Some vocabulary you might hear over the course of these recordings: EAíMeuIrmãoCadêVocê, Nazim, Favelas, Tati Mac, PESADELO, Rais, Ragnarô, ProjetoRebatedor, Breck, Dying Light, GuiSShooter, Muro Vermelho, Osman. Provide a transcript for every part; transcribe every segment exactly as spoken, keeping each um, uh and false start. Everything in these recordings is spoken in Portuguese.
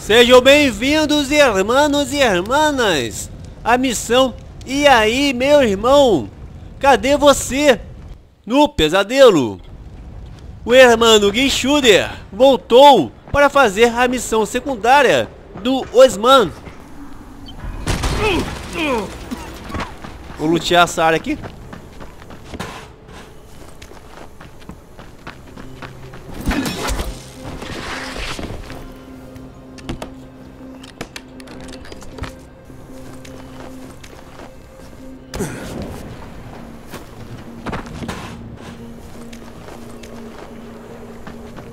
Sejam bem-vindos, irmãos e irmãs, à missão E aí, meu irmão? Cadê você? No pesadelo, o irmão GuiSShooter voltou para fazer a missão secundária do Osman. Vou lutear essa área aqui.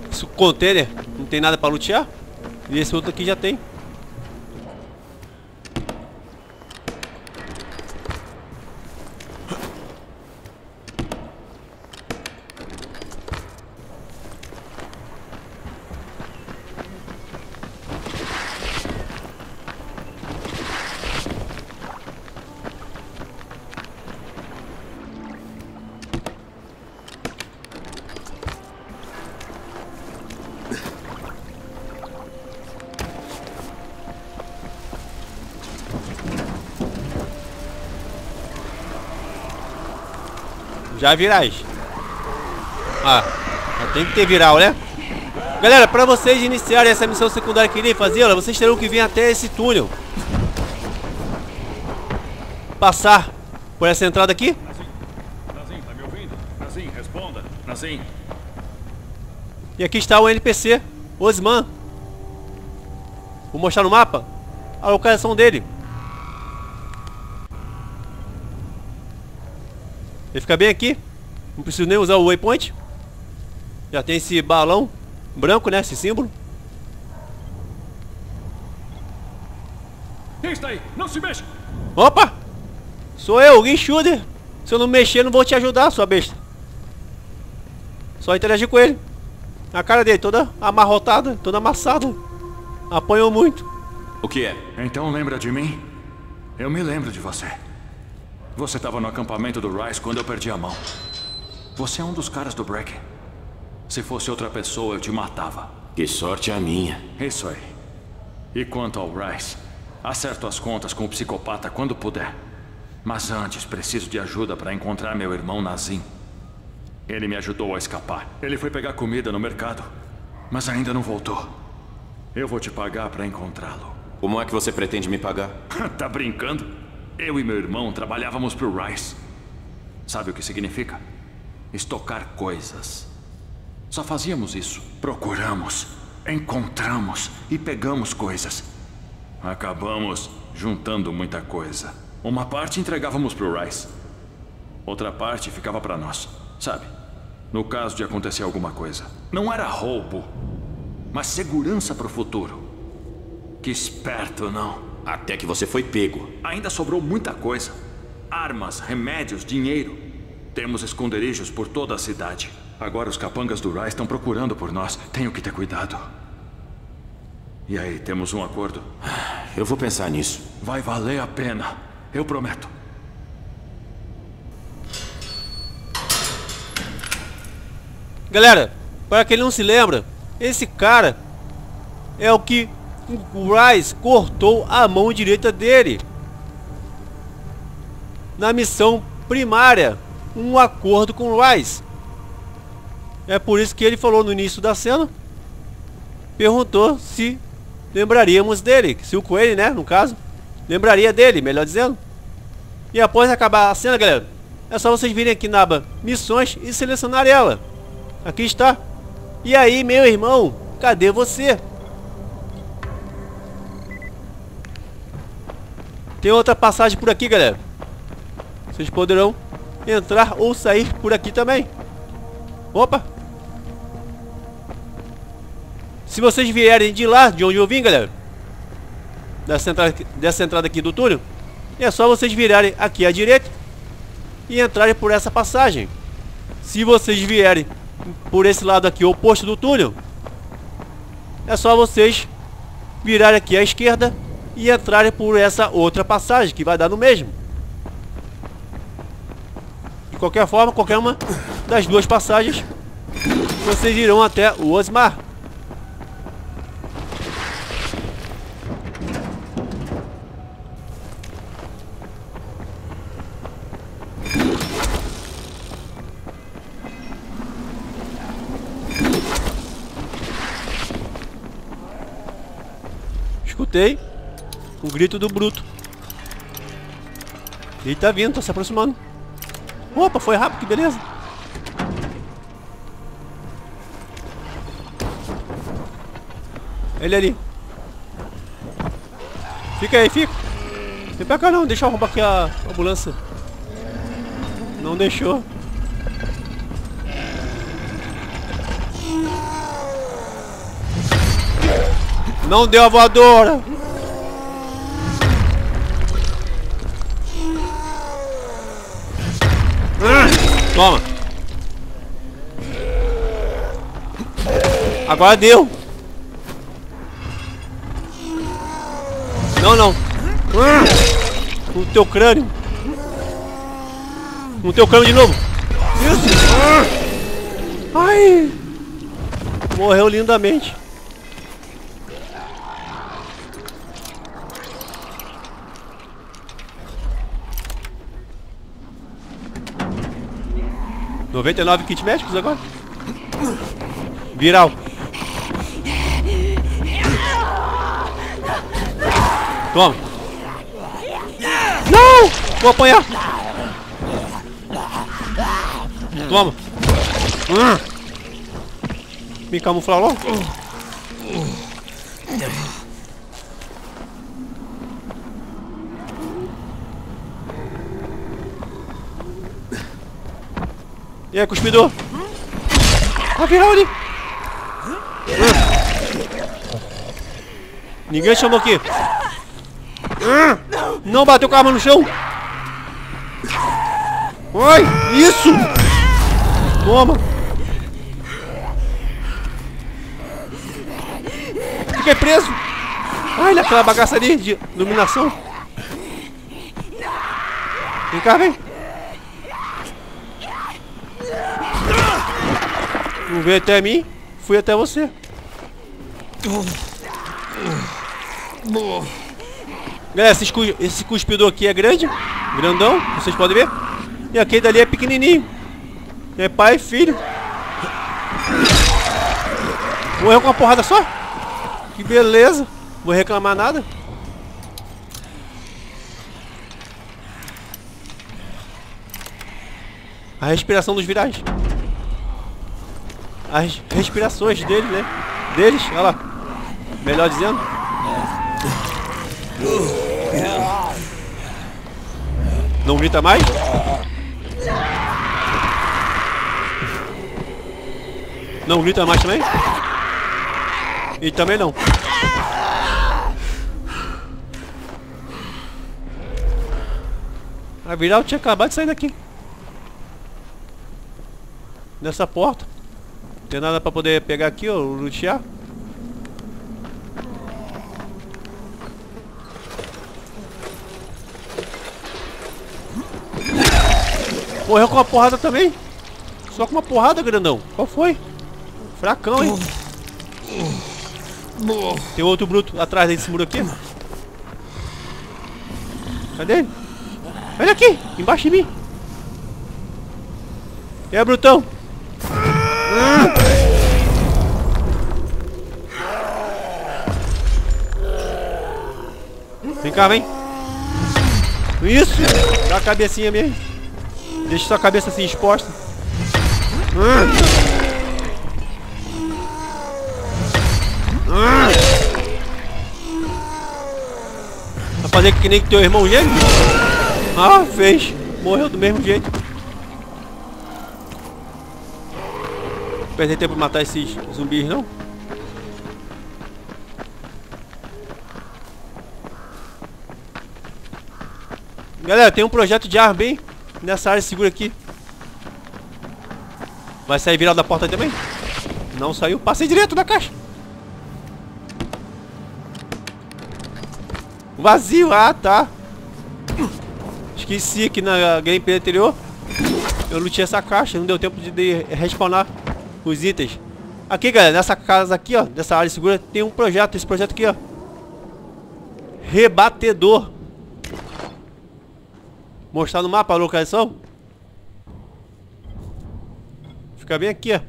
Isso, container, não tem nada para lutear. E esse outro aqui já tem. Já virais. Ah, tem que ter viral, né? Galera, para vocês iniciarem essa missão secundária que irei fazê-la, vocês terão que vir até esse túnel. Passar por essa entrada aqui. Nazim, Nazim, tá me ouvindo? Nazim, responda. Nazim. E aqui está o N P C, Osman. Vou mostrar no mapa a localização dele. Ele fica bem aqui, não preciso nem usar o waypoint. Já tem esse balão branco, né? Esse símbolo. Quem está aí? Não se mexa! Opa! Sou eu, o GuiSShooter. Se eu não mexer, não vou te ajudar, sua besta. Só interagir com ele. A cara dele toda amarrotada, toda amassada. Apanhou muito. O que é? Então lembra de mim? Eu me lembro de você. Você estava no acampamento do Rais quando eu perdi a mão. Você é um dos caras do Breck. Se fosse outra pessoa, eu te matava. Que sorte a minha. Isso aí. E quanto ao Rais, acerto as contas com o psicopata quando puder. Mas antes, preciso de ajuda para encontrar meu irmão Nazim. Ele me ajudou a escapar. Ele foi pegar comida no mercado, mas ainda não voltou. Eu vou te pagar para encontrá-lo. Como é que você pretende me pagar? Tá brincando? Eu e meu irmão trabalhávamos pro Rais. Sabe o que significa? Estocar coisas. Só fazíamos isso. Procuramos, encontramos e pegamos coisas. Acabamos juntando muita coisa. Uma parte entregávamos pro Rais. Outra parte ficava para nós, sabe? No caso de acontecer alguma coisa. Não era roubo, mas segurança pro futuro. Que esperto, não? Até que você foi pego. Ainda sobrou muita coisa. Armas, remédios, dinheiro. Temos esconderijos por toda a cidade. Agora os capangas do Rais estão procurando por nós. Tenho que ter cuidado. E aí, temos um acordo? Eu vou pensar nisso. Vai valer a pena. Eu prometo. Galera, para quem não se lembra, esse cara é o que... o Rais cortou a mão direita dele na missão primária, um acordo com o Rais. É por isso que ele falou no início da cena, perguntou se lembraríamos dele, se o Coelho, né, no caso, lembraria dele, melhor dizendo. E após acabar a cena, galera, é só vocês virem aqui na aba missões e selecionar ela. Aqui está. E aí, meu irmão, cadê você? Tem outra passagem por aqui, galera. Vocês poderão entrar ou sair por aqui também. Opa! Se vocês vierem de lá, de onde eu vim, galera, dessa entrada, dessa entrada aqui do túnel, é só vocês virarem aqui à direita e entrarem por essa passagem. Se vocês vierem por esse lado aqui, oposto do túnel, é só vocês virarem aqui à esquerda e entrarem por essa outra passagem, que vai dar no mesmo. De qualquer forma, qualquer uma das duas passagens, vocês irão até o Osmar. escutei o grito do bruto. Ele tá vindo, tá se aproximando. Opa, foi rápido, que beleza. Ele ali. Fica aí, fica. Vem pra cá não, deixa eu roubar aqui a ambulância. Não deixou. Não deu a voadora. Toma. Agora deu. Não, não. Com o teu crânio. Com o teu crânio de novo. Isso. Ai. Morreu lindamente. noventa e nove kits médicos agora. Viral. Toma. Não! Vou apanhar. Toma. Me camuflar logo. E aí, cuspidor? Ah, viral ali! Ah. Ninguém chamou aqui! Ah. Não bateu com a arma no chão! Ai! Isso! Toma! Fiquei preso! Ai, olha aquela bagaça ali de iluminação! Vem cá, vem! Não veio até mim, fui até você. Galera, esse, cu esse cuspidor aqui é grande, grandão, vocês podem ver. E aquele dali é pequenininho. É pai e filho. Morreu com uma porrada só. Que beleza, vou reclamar nada. A respiração dos virais. As respirações deles, né? Deles, olha lá. Melhor dizendo. Não grita mais. Não grita mais também. E também não. A viral tinha acabado de sair daqui. Nessa porta. Não tem nada pra poder pegar aqui, ó, lutear. Morreu com uma porrada também? Só com uma porrada, grandão. Qual foi? Fracão, hein? Tem outro bruto atrás desse muro aqui. Cadê ele? Olha aqui, embaixo de mim. E aí, brutão? Vem cá, vem. Isso. Dá a cabecinha mesmo. Deixa sua cabeça assim exposta. Vai fazer que nem teu irmão gêmeo? Ah, fez. Morreu do mesmo jeito. Perder tempo pra matar esses zumbis, não? Galera, tem um projeto de arma bem nessa área segura aqui. Vai sair viral da porta também? Não saiu. Passei direto da caixa. Vazio. Ah, tá. Esqueci que na gameplay anterior eu lutei essa caixa. Não deu tempo de, de respawnar os itens. Aqui, galera, nessa casa aqui, ó, nessa área segura, tem um projeto. Esse projeto aqui, ó. Rebatedor. Mostrar no mapa a localização. Fica bem aqui, ó.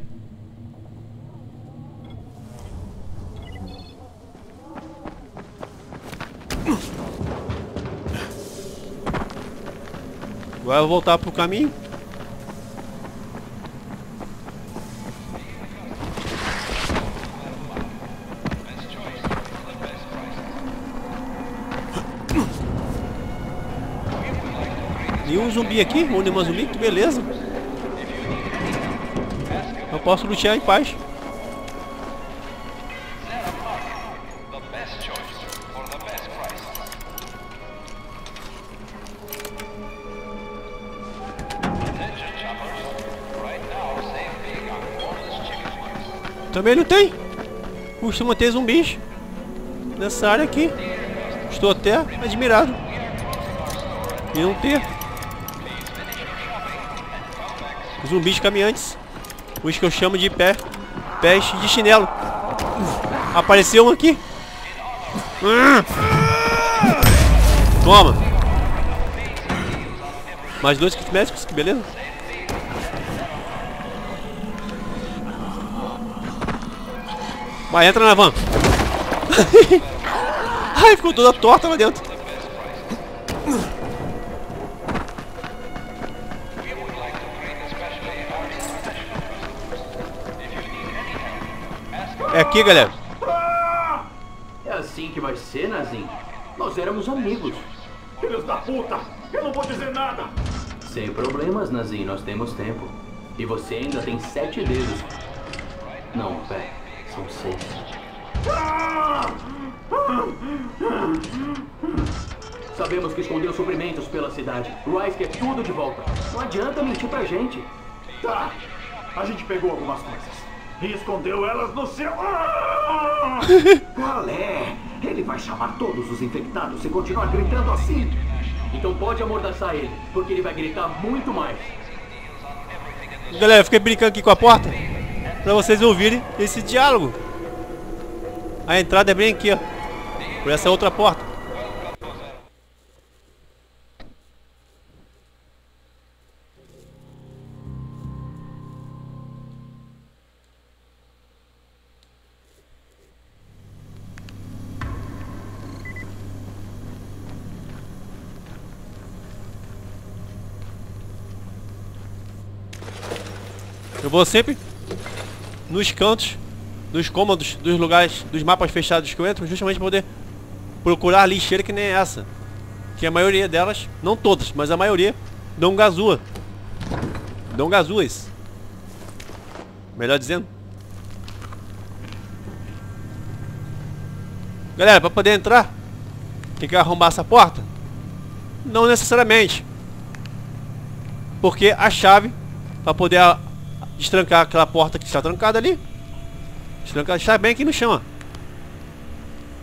Agora eu vou voltar pro caminho. Nenhum zumbi aqui, ou nenhuma zumbi, que beleza. Eu posso lutear em paz. Também não tem. Costuma ter zumbis nessa área aqui. Estou até admirado e não ter zumbis caminhantes, os que eu chamo de pé, peste de chinelo. Apareceu um aqui. Toma. Mais dois kits médicos, que beleza. Vai, entra na van. Ai, ficou toda torta lá dentro. É aqui, galera. É assim que vai ser, Nazim. Nós éramos amigos. Filhos da puta, eu não vou dizer nada. Sem problemas, Nazim, nós temos tempo. E você ainda tem sete dedos. Não, pera. Sabemos que escondeu suprimentos pela cidade. Rais quer tudo de volta. Não adianta mentir pra gente. Tá, a gente pegou algumas coisas e escondeu elas no seu... Qual é? Ele vai chamar todos os infectados se continuar gritando assim. Então pode amordaçar ele, porque ele vai gritar muito mais. Galera, eu fiquei brincando aqui com a porta pra vocês ouvirem esse diálogo. A entrada é bem aqui, ó, por essa outra porta. Eu vou sempre nos cantos, nos cômodos, dos lugares, dos mapas fechados que eu entro, justamente para poder procurar lixeira que nem essa. Que a maioria delas, não todas, mas a maioria, dão gazua. Dão gazuas. Melhor dizendo. Galera, para poder entrar, tem que arrombar essa porta? Não necessariamente. Porque a chave, para poder destrancar aquela porta que está trancada ali. Destrancar, está bem aqui no chão, ó.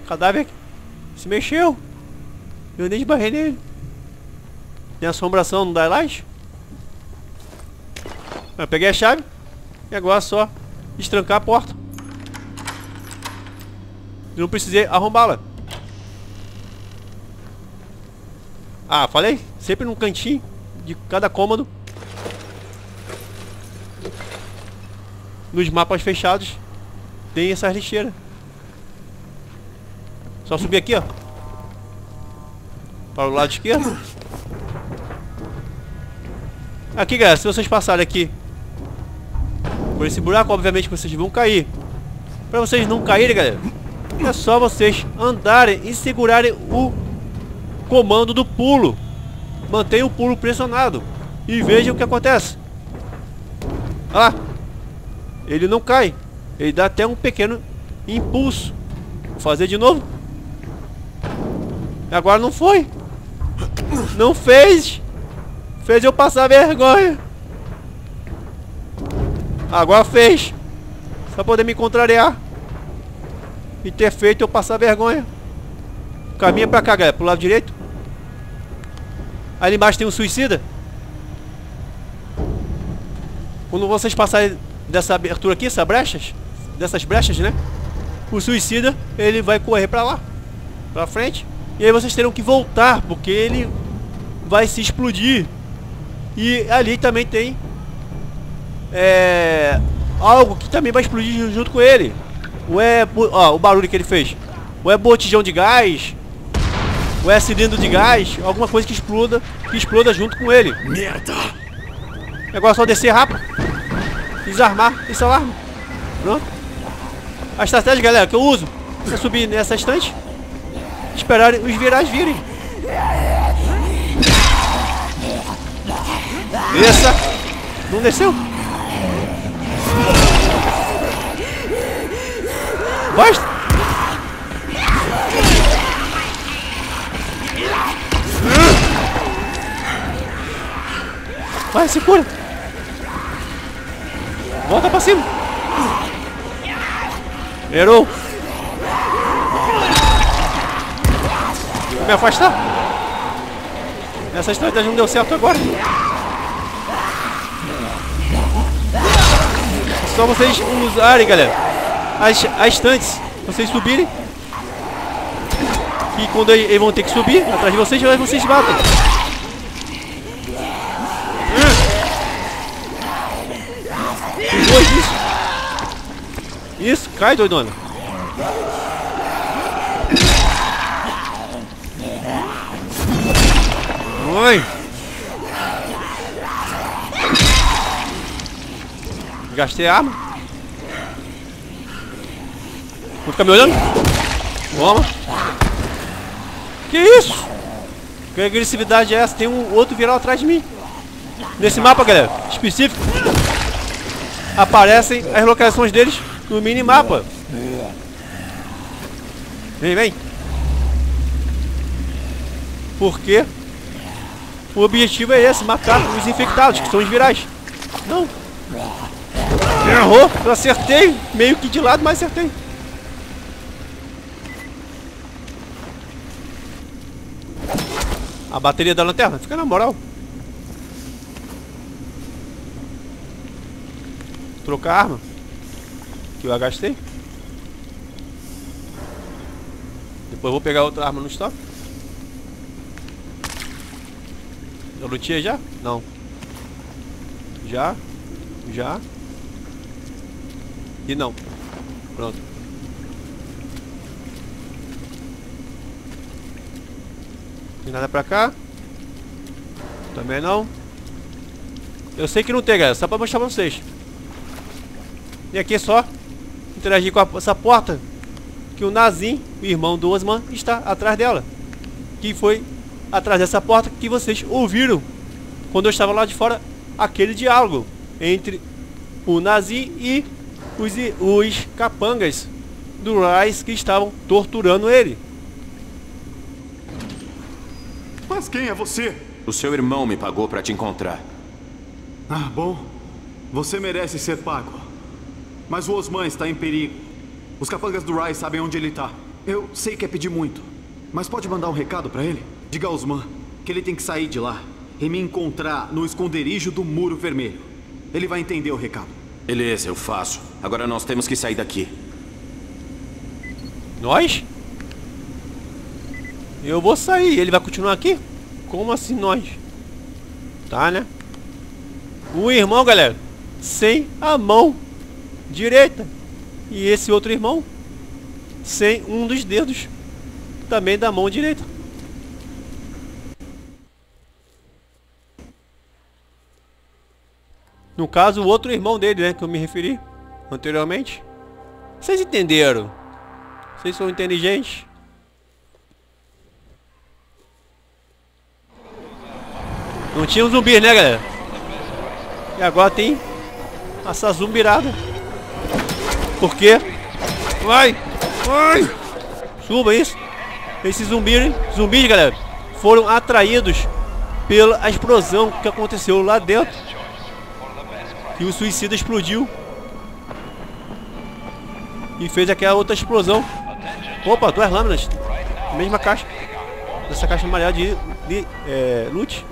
O cadáver se mexeu. Eu nem esbarrei nele. Tem assombração no Dying Light. Eu peguei a chave. E agora é só destrancar a porta. Eu não precisei arrombá-la. Ah, falei? Sempre num cantinho de cada cômodo. Nos mapas fechados tem essas lixeiras. Só subir aqui, ó, para o lado esquerdo. Aqui, galera, se vocês passarem aqui por esse buraco, obviamente vocês vão cair. Para vocês não caírem, galera, é só vocês andarem e segurarem o comando do pulo. Mantenha o pulo pressionado e vejam o que acontece. Olha lá. Ele não cai. Ele dá até um pequeno impulso. Vou fazer de novo. Agora não foi. Não fez. Fez eu passar vergonha. Agora fez. Só poder me contrariar e ter feito eu passar vergonha. Caminha pra cá, galera. Pro lado direito. Ali embaixo tem um suicida. Quando vocês passarem dessa abertura aqui, essas brechas, dessas brechas, né? O suicida, ele vai correr pra lá, pra frente. E aí vocês terão que voltar, porque ele vai se explodir. E ali também tem é, algo que também vai explodir junto com ele. Ou é, ó, o barulho que ele fez. Ou é botijão de gás, ou é cilindro de gás, alguma coisa que exploda, que exploda junto com ele. Merda! Agora é só descer rápido, desarmar esse alarme. Pronto. A estratégia, galera, que eu uso é subir nessa estante, esperar os virais virem. Desça. Não desceu? Basta. Vai, se cura. Volta pra cima. Errou. Vou me afastar. Essa estratégia não deu certo agora. Só vocês usarem, galera, as, as estantes, vocês subirem. E quando eles vão ter que subir atrás de vocês, vocês batem. Dois, isso. Isso, cai, doidona. Oi. Gastei a arma. Vou ficar me olhando? Toma. Que isso? Que agressividade é essa? Tem um outro viral atrás de mim. Nesse mapa, galera, específico, aparecem as localizações deles no minimapa. Vem, vem. Porque o objetivo é esse, matar os infectados, que são os virais. Não. Errou, eu acertei, meio que de lado, mas acertei. A bateria da lanterna, fica na moral. Trocar a arma, que eu agastei. Depois vou pegar outra arma no estoque. Eu lutei já? Não. Já. Já. E não. Pronto. Tem nada pra cá? Também não. Eu sei que não tem, galera. Só pra mostrar pra vocês. E aqui é só interagir com a, essa porta. Que o Nazim, o irmão do Osman, está atrás dela. Que foi atrás dessa porta que vocês ouviram quando eu estava lá de fora. Aquele diálogo entre o Nazim e os, os capangas do Rais que estavam torturando ele. Mas quem é você? O seu irmão me pagou para te encontrar. Ah, bom. Você merece ser pago. Mas o Osman está em perigo. Os capangas do Rais sabem onde ele está. Eu sei que é pedir muito, mas pode mandar um recado para ele? Diga a Osman que ele tem que sair de lá e me encontrar no esconderijo do Muro Vermelho. Ele vai entender o recado. Beleza, eu faço. Agora nós temos que sair daqui. Nós? Eu vou sair. Ele vai continuar aqui? Como assim nós? Tá, né? Um irmão, galera, sem a mão direita. E esse outro irmão sem um dos dedos também da mão direita. No caso, o outro irmão dele, né, que eu me referi anteriormente. Vocês entenderam? Vocês são inteligentes? Não tinha um zumbi, né, galera? E agora tem essa zumbirada. Por quê? Vai! Vai! Suba isso! Esses zumbis, zumbis, galera, foram atraídos pela explosão que aconteceu lá dentro. E o suicida explodiu e fez aquela outra explosão. Opa, duas lâminas. Mesma caixa. Essa caixa amarela de, de é, loot.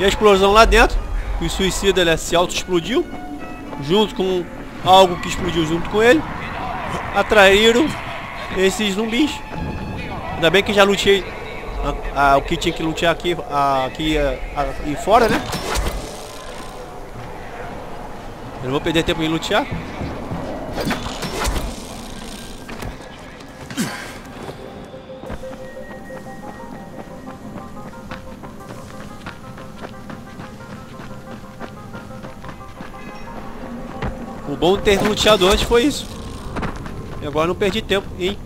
E a explosão lá dentro. O suicida, né, se auto-explodiu junto com algo que explodiu junto com ele. Atraíram esses zumbis. Ainda bem que já lutei o que tinha que lutear aqui, a, aqui a, a, e fora, né? Eu não vou perder tempo em lutear. O bom ter luteado antes foi isso. E agora não perdi tempo em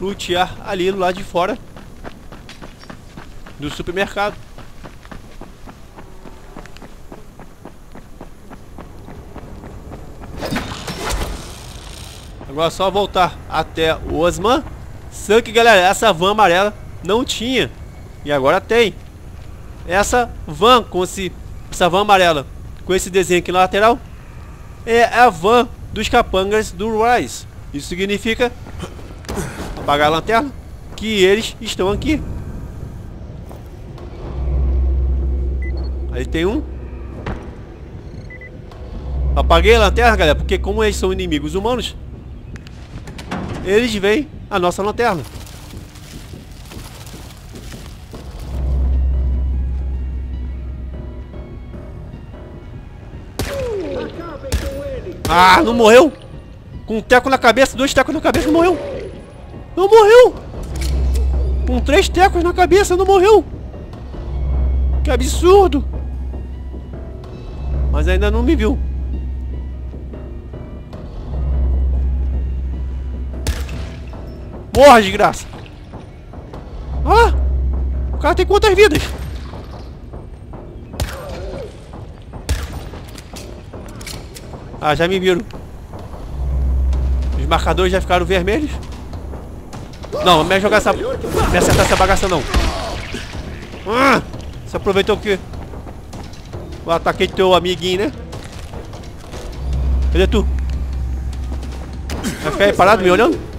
lutear ali do lado de fora do supermercado. Agora é só voltar até o Osman. Só que, galera, essa van amarela não tinha. E agora tem. Essa van com esse, essa van amarela com esse desenho aqui na lateral é a van dos capangas do Rais. Isso significa, apagar a lanterna, que eles estão aqui. Aí tem um. Apaguei a lanterna, galera, porque como eles são inimigos humanos, eles veem a nossa lanterna. Ah, não morreu. Com um teco na cabeça, dois tecos na cabeça, não morreu. Não morreu. Com três tecos na cabeça, não morreu. Que absurdo. Mas ainda não me viu. Morra, desgraça! Ah! O cara tem quantas vidas? Ah, já me viram. Os marcadores já ficaram vermelhos. Não, não me jogar essa... Não me acertar essa bagaça, não. Ah! Você aproveitou que... eu ataquei teu amiguinho, né? Cadê tu? Vai ficar aí parado me olhando?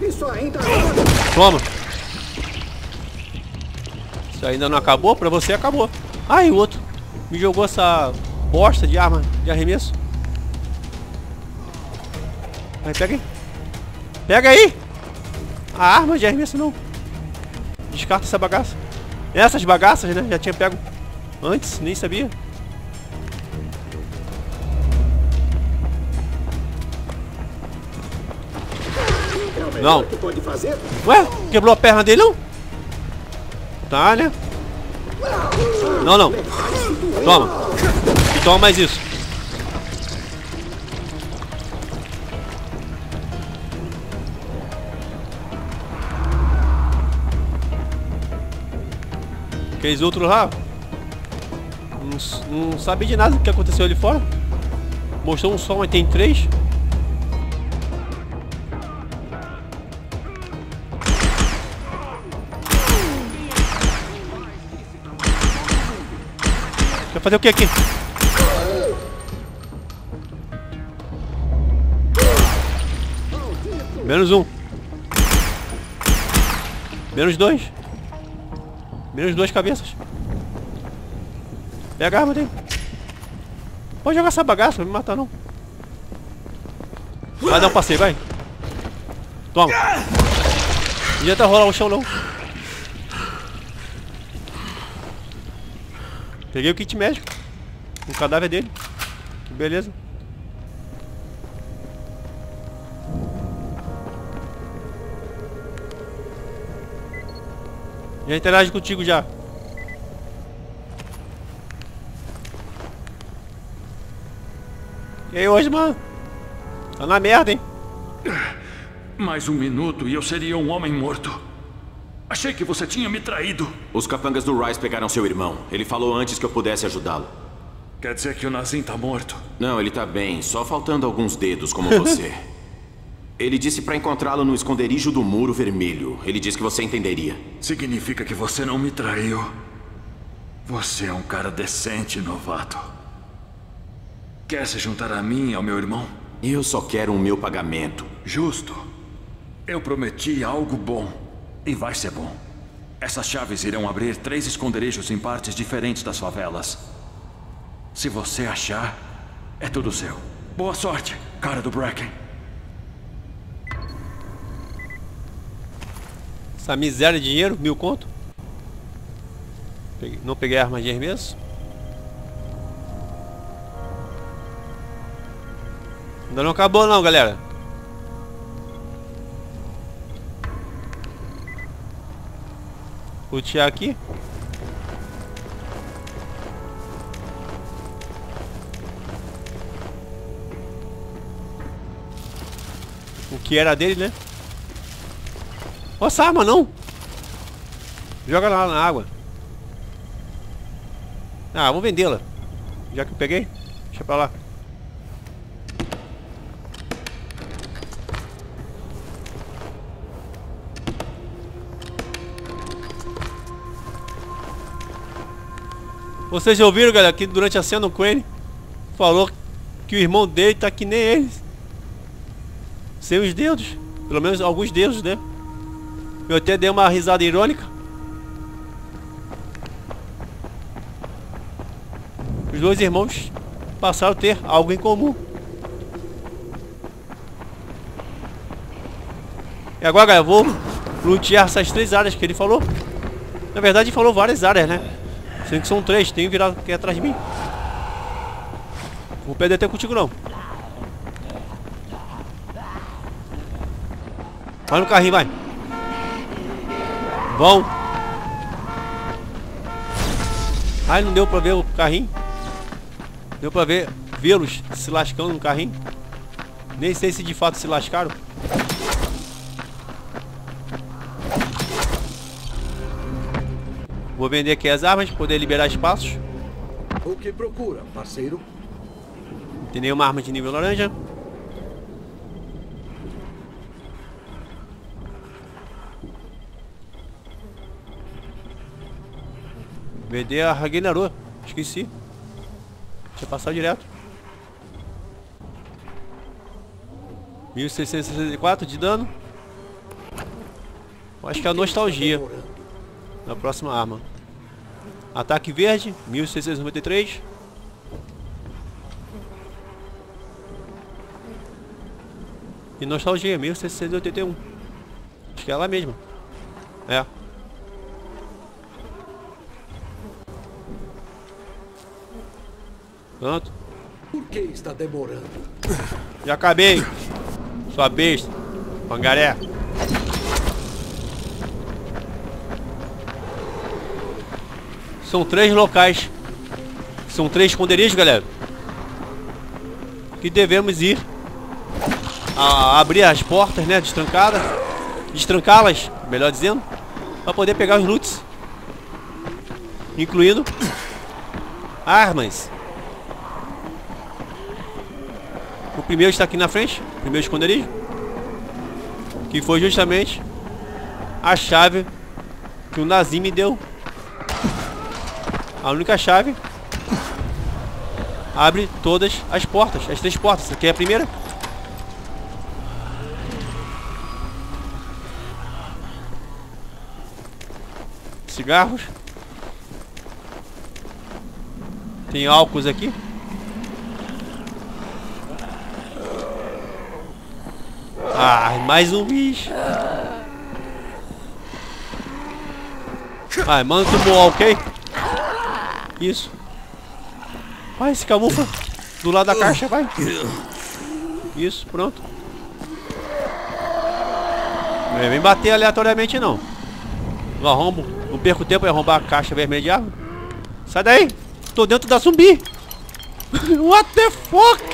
Toma. Isso ainda não acabou, pra você acabou. Ai, o outro me jogou essa bosta de arma de arremesso. Aí, pega aí. Pega aí! A arma de arremesso não. Descarta essa bagaça. Essas bagaças, né? Já tinha pego antes, nem sabia. Não. Ué? Quebrou a perna dele, não? Tá, né? Não, não. Toma. E toma mais isso. Aqueles outros lá não, não sabem de nada do que aconteceu ali fora. Mostrou um só, mas tem três. Fazer o que aqui? Menos um. Menos dois. Menos duas cabeças. Pega a arma dele. Pode jogar essa bagaça, não me matar não. Vai dar um passeio, vai. Toma. Não adianta rolar o chão não. Peguei o kit médico. O cadáver dele. Beleza. Já interage contigo já. E aí, Osman? Tá na merda, hein? Mais um minuto e eu seria um homem morto. Achei que você tinha me traído. Os capangas do Rais pegaram seu irmão. Ele falou antes que eu pudesse ajudá-lo. Quer dizer que o Nazim tá morto? Não, ele tá bem. Só faltando alguns dedos, como você. Ele disse pra encontrá-lo no esconderijo do Muro Vermelho. Ele disse que você entenderia. Significa que você não me traiu. Você é um cara decente, novato. Quer se juntar a mim e ao meu irmão? Eu só quero o meu pagamento. Justo. Eu prometi algo bom. E vai ser bom. Essas chaves irão abrir três esconderijos em partes diferentes das favelas. Se você achar, é tudo seu. Boa sorte, cara do Breck. Essa miséria de dinheiro, mil conto. Peguei, não peguei armas de arremesso. Ainda não acabou não, galera. Lootear aqui. O que era dele, né? Nossa, arma não! Joga lá na água. Ah, vamos vendê-la. Já que eu peguei, deixa pra lá. Vocês já ouviram, galera, que durante a cena o Crane falou que o irmão dele tá que nem eles. Sem os dedos. Pelo menos alguns dedos, né? Eu até dei uma risada irônica. Os dois irmãos passaram a ter algo em comum. E agora, galera, eu vou lootear essas três áreas que ele falou. Na verdade, ele falou várias áreas, né? Sendo que são três, tem um virado aqui atrás de mim. Vou perder até contigo, não. Vai no carrinho, vai. Vão. Ai, não deu pra ver o carrinho. Deu pra ver, vê-los se lascando no carrinho. Nem sei se de fato se lascaram. Vou vender aqui as armas, poder liberar espaços. O que procura, parceiro? Tem nenhuma arma de nível laranja. Vender a Ragnarô. Esqueci. Deixa eu passar direto. mil seiscentos e sessenta e quatro de dano. Acho que é a nostalgia. Na próxima arma. Ataque verde. mil seiscentos e noventa e três. E nostalgia. mil seiscentos e oitenta e um. Acho que é ela mesma. É. Pronto. Por que está demorando? Já acabei. Sua besta. Pangaré. São três locais. São três esconderijos, galera. Que devemos ir. A abrir as portas, né? Destrancadas. Destrancá-las, melhor dizendo. Para poder pegar os loots. Incluindo armas. O primeiro está aqui na frente, o primeiro esconderijo, que foi justamente a chave que o Nazim me deu. A única chave abre todas as portas, as três portas. Aqui é a primeira. Cigarros. Tem álcools aqui. Ah, mais um bicho. Ai, manda tu voar, ok? Isso. Vai, se camufla. Do lado da caixa, vai. Isso, pronto. Não vem bater aleatoriamente, não. Não arrombo. Não perco tempo em arrombar a caixa vermelha de água. Sai daí. Tô dentro da zumbi. What the fuck?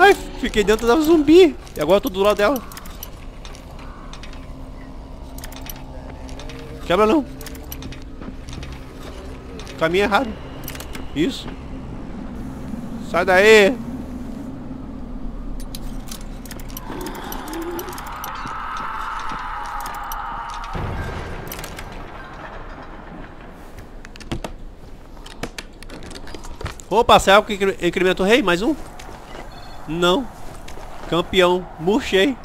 Ai, fiquei dentro da zumbi. E agora eu tô do lado dela. Quebra não. Caminho errado. Isso. Sai daí. Opa, saiu que incremento rei, mais um. Não. Campeão. Murchei.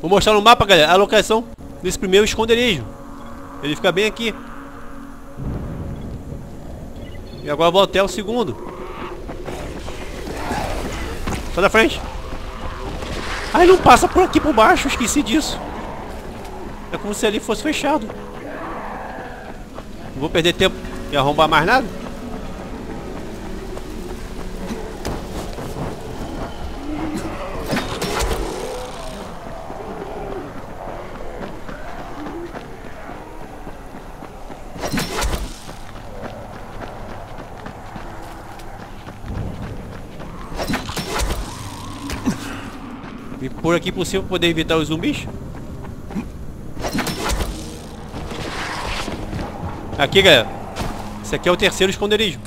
Vou mostrar no mapa, galera, a locação desse primeiro esconderijo. Ele fica bem aqui. E agora vou até o segundo. Sai da frente. Ai, não passa por aqui por baixo, esqueci disso. É como se ali fosse fechado. Não vou perder tempo e arrombar mais nada. E por aqui por cima poder evitar os zumbis. Aqui, galera. Esse aqui é o terceiro esconderijo.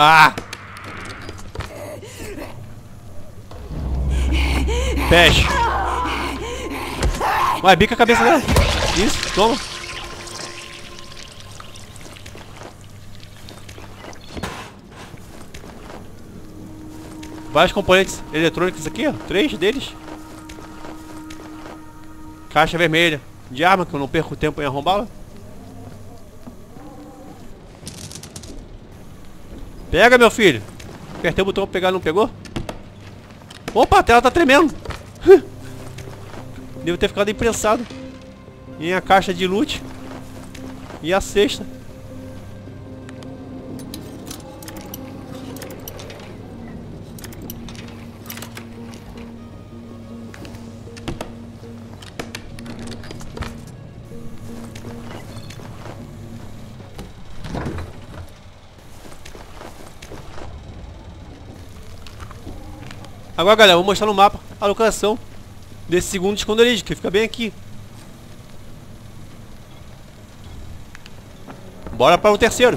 Ah! Peste! Vai, bica a cabeça dela! Isso, toma! Vários componentes eletrônicos aqui, ó. Três deles. Caixa vermelha de arma, que eu não perco tempo em arrombá-la. Pega, meu filho. Apertei o botão pra pegar, não pegou? Opa, a tela tá tremendo. Devo ter ficado imprensado. E a caixa de loot. E a cesta. Agora, galera, vou mostrar no mapa a locação desse segundo esconderijo, que fica bem aqui. Bora para o terceiro.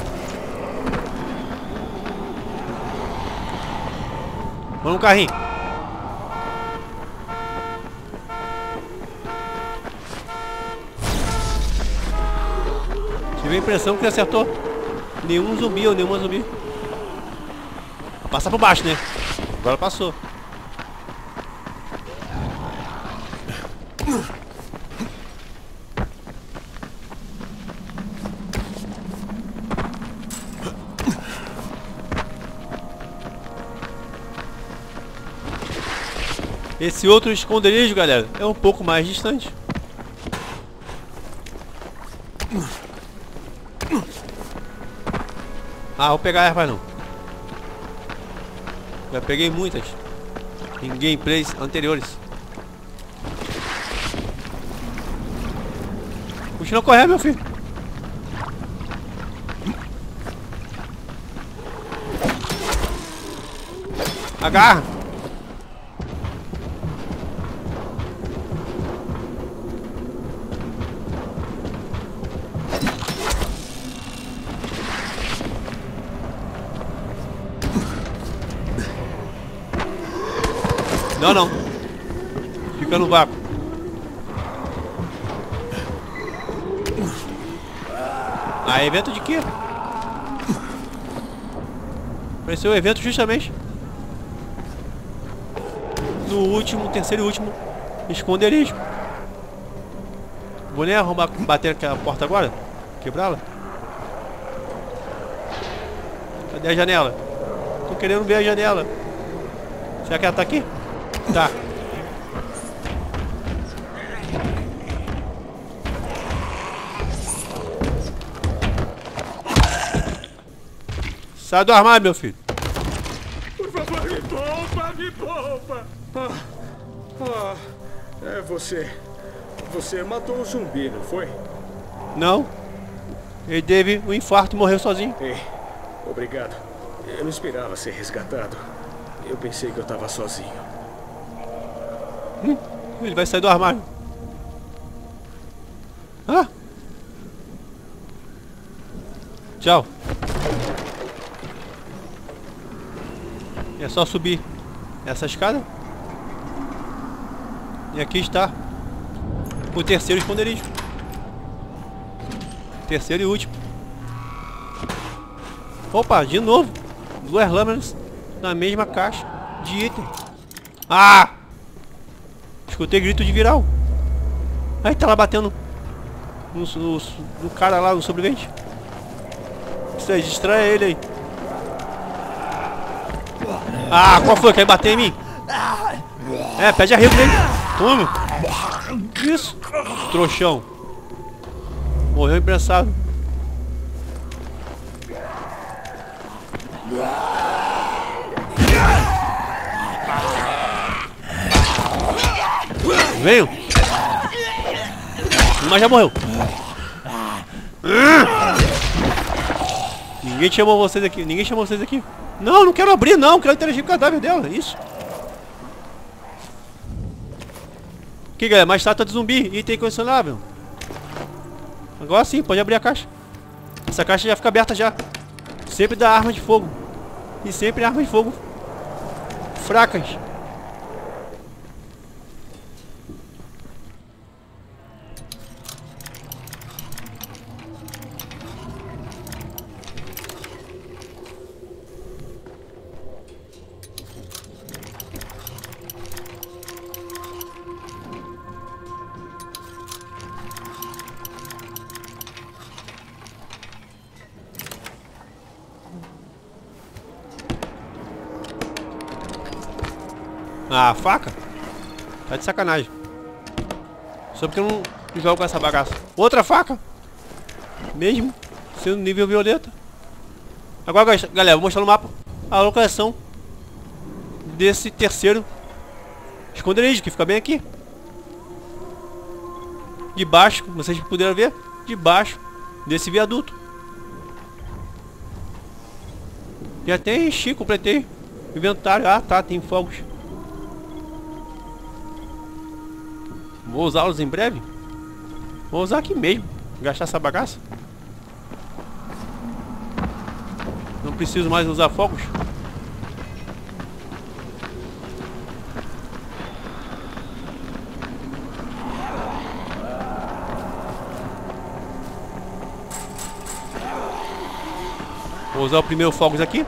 Vamos no carrinho. Tive a impressão que acertou nenhum zumbi ou nenhuma zumbi. Passar por baixo, né? Agora passou. Esse outro esconderijo, galera, é um pouco mais distante. Ah, vou pegar erva não. Já peguei muitas em gameplays anteriores. Continua correndo, meu filho. Agarra. Não, não. Fica no vácuo. Ah, evento de quê? Apareceu o evento justamente no último, terceiro e último esconderijo. Vou nem arrombar, bater aquela porta agora. Quebrá-la. Cadê a janela? Tô querendo ver a janela. Será que ela tá aqui? Tá. Sai do armário, meu filho. Por favor, me poupa, me poupa. Ah, ah, é você. Você matou um zumbi, não foi? Não. Ele teve um infarto e morreu sozinho. Ei, obrigado. Eu não esperava ser resgatado. Eu pensei que eu tava sozinho. Hum, ele vai sair do armário. Ah! Tchau. É só subir essa escada. E aqui está o terceiro esconderijo. Terceiro e último. Opa, de novo. Duas lâminas na mesma caixa de item. Ah! Escutei grito de viral. Aí tá lá batendo no, no, no cara lá, no sobrevivente. Isso aí, distrai ele aí. Ah, qual foi? Quer bater em mim? É, pede arrego dele. Toma. Isso. Trouxão. Morreu imprensado. Venho. Mas já morreu. Ninguém chamou vocês aqui. Ninguém chamou vocês aqui. Não, não quero abrir não. Quero interagir com o cadáver dela. Isso. Aqui, galera. Mais estátua de zumbi. Item colecionável. Agora sim. Pode abrir a caixa. Essa caixa já fica aberta já. Sempre dá arma de fogo. E sempre arma de fogo. Fracas. Ah, faca? Tá de sacanagem. Só porque eu não jogo com essa bagaça. Outra faca? Mesmo sendo nível violeta. Agora, galera, vou mostrar no mapa a localização desse terceiro esconderijo, que fica bem aqui. Debaixo, como vocês puderam ver, debaixo desse viaduto. Já tem enchi, completei o inventário. Ah, tá, tem fogos. Vou usá-los em breve. Vou usar aqui mesmo. Gastar essa bagaça. Não preciso mais usar fogos. Vou usar o primeiro fogos aqui.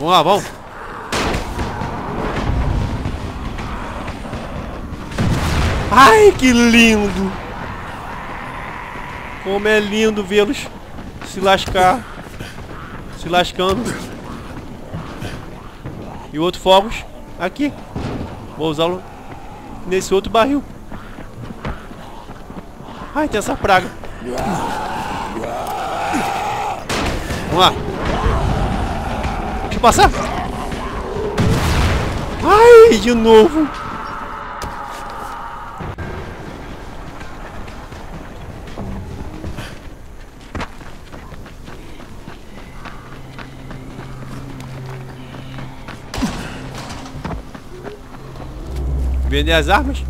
Vamos lá, vamos. Ai, que lindo. Como é lindo vê-los se lascar. Se lascando. E outro fogos aqui. Vou usá-lo nesse outro barril. Ai, tem essa praga. Vamos lá. Passar? Ai, de novo. Vender as armas?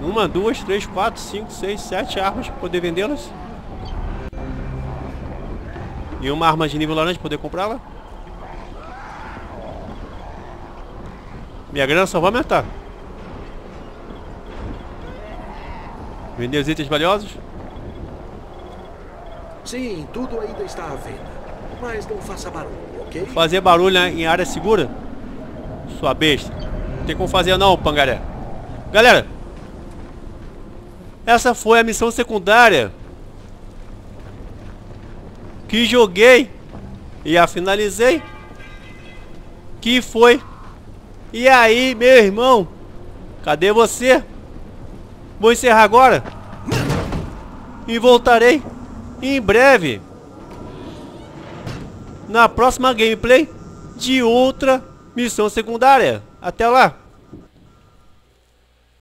Uma, duas, três, quatro, cinco, seis, sete armas para poder vendê-las. E uma arma de nível laranja para poder comprá-la. Minha grana só vai aumentar. Vender os itens valiosos? Sim, tudo ainda está à venda. Mas não faça barulho, ok? Fazer barulho em área segura? Sua besta. Não tem como fazer não, pangaré. Galera! Essa foi a missão secundária que joguei e a finalizei, que foi E aí, meu irmão, cadê você? Vou encerrar agora e voltarei em breve na próxima gameplay de outra missão secundária. Até lá!